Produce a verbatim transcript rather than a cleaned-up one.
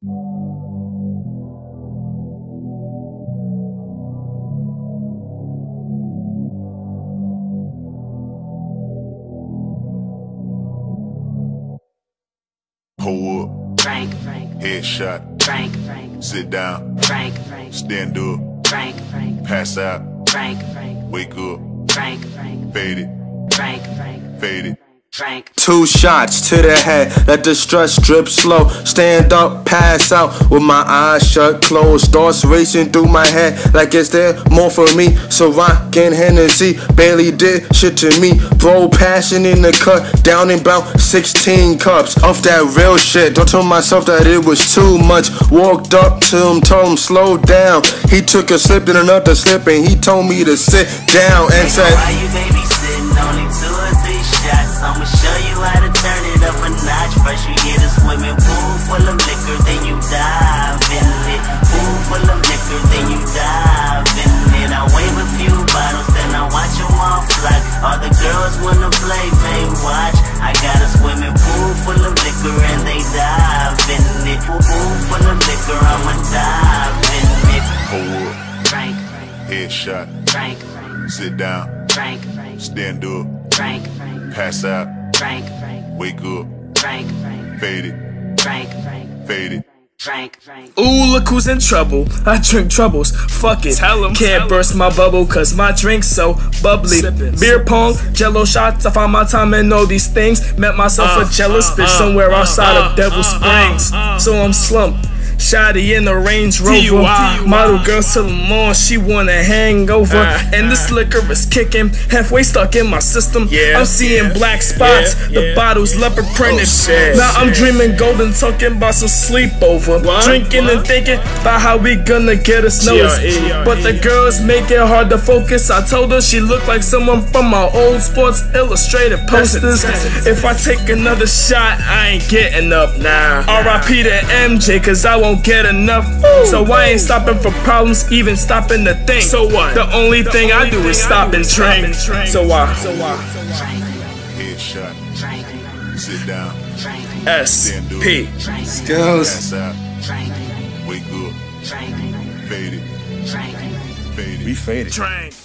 Hold up. Frank, Frank. Headshot. Frank, Frank. Sit down. Frank, Frank. Stand up. Frank, Frank. Pass out. Frank, Frank. Wake up. Frank, Frank. Fade it. Frank, Frank. Fade it. Frank. Two shots to the head, let the stress drip slow. Stand up, pass out, with my eyes shut closed. Thoughts racing through my head, like is there more for me? Ciroc and Hennessy, barely did shit to me. Bro, passion in the cut, down in bout sixteen cups. Off that real shit, don't tell myself that it was too much. Walked up to him, told him slow down. He took a slip, then another slip, and he told me to sit down and said, why you babysitting? Only two or three shots. I'ma show you how to turn it up a notch. First you get a swimming pool full of liquor, then you dive in it. Pool full of liquor, then you dive in it. I wave a few bottles, then I watch them all fly. All the girls wanna play, they watch. I got a swimming pool full of liquor and they dive in it. Pool full of liquor, I'ma dive in it. Hold up. Frank. Headshot. Frank. Sit down. Frank. Stand up. Frank, Frank. Pass out. Frank, Frank. Wake up. Frank, Frank. Fade it. Frank, Frank. Fade it. Frank, Frank. Ooh, look who's in trouble. I drink troubles. Fuck it. Tell em, Can't tell burst em. my bubble, cause my drink's so bubbly. Sippin', Beer pong, sippin'. jello shots. I find my time and know these things. Met myself uh, a jealous uh, bitch uh, somewhere uh, outside uh, of Devil uh, Springs. Uh, uh, so I'm slumped. Shoddy in the Range Rover. Model girls till the morning, she wanna hang over. Uh, and this liquor is kicking, halfway stuck in my system. Yeah, I'm seeing yeah, black spots, yeah, the yeah, bottles yeah. leopard printed. Oh, shit, now shit. I'm dreaming golden, talking about some sleepover. What? Drinking what? and thinking about how we gonna get us noticed. But the girls make it hard to focus. I told her she looked like someone from my old Sports Illustrated posters. If I take another shot, I ain't getting up. Nah. R I P to M J, cause I won't get enough. Ooh, so I ain't stopping for problems, even stopping to think. So what? The only the thing only I do thing is stop and drink. So I so I headshot. Sit down. S P Skills. Wake up. Faded. Faded. We faded.